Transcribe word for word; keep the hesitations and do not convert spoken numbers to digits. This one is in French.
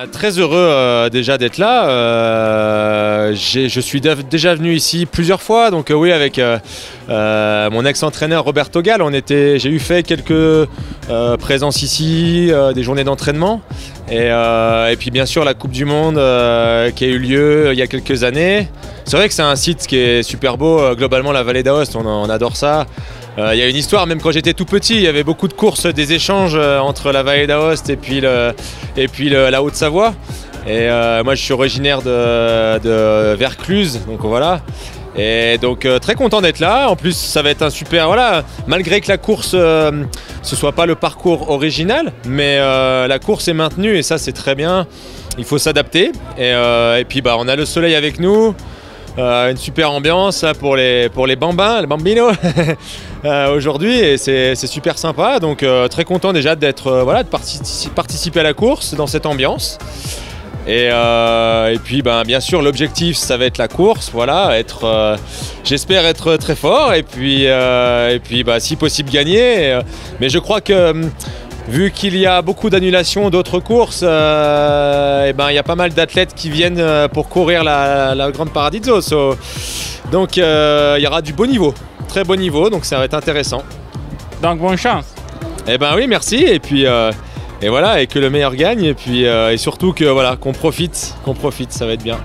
Bah, très heureux euh, déjà d'être là. Euh, je suis déjà venu ici plusieurs fois, donc euh, oui, avec euh, euh, mon ex-entraîneur Robert Togal, on était, j'ai eu fait quelques euh, présences ici, euh, des journées d'entraînement, et, euh, et puis bien sûr la Coupe du Monde euh, qui a eu lieu il y a quelques années. C'est vrai que c'est un site qui est super beau, euh, globalement la Vallée d'Aoste, on, on adore ça. Il euh, y a une histoire, même quand j'étais tout petit, il y avait beaucoup de courses, des échanges euh, entre la Vallée d'Aoste et puis, le, et puis le, la Haute-Savoie. Et euh, moi je suis originaire de, de Vercluse, donc voilà. Et donc euh, très content d'être là. En plus ça va être un super, voilà, malgré que la course euh, ce soit pas le parcours original, mais euh, la course est maintenue et ça c'est très bien. Il faut s'adapter. Et, euh, et puis bah, on a le soleil avec nous. Euh, une super ambiance là, pour les pour les bambins, les bambinos euh, aujourd'hui, et c'est super sympa, donc euh, très content déjà d'être euh, voilà, de partici participer à la course dans cette ambiance. Et, euh, et puis ben, bien sûr l'objectif ça va être la course, voilà, être euh, j'espère être très fort et puis euh, et puis ben, si possible gagner, et, mais je crois que vu qu'il y a beaucoup d'annulations d'autres courses, euh, et ben, y a pas mal d'athlètes qui viennent pour courir la, la Grande Paradiso. So. Donc il euh, y aura du beau niveau, très beau niveau, donc ça va être intéressant. Donc bonne chance. Eh ben oui, merci. Et puis euh, et voilà, et que le meilleur gagne. Et puis euh, et surtout que voilà, qu'on profite, qu'on profite, ça va être bien.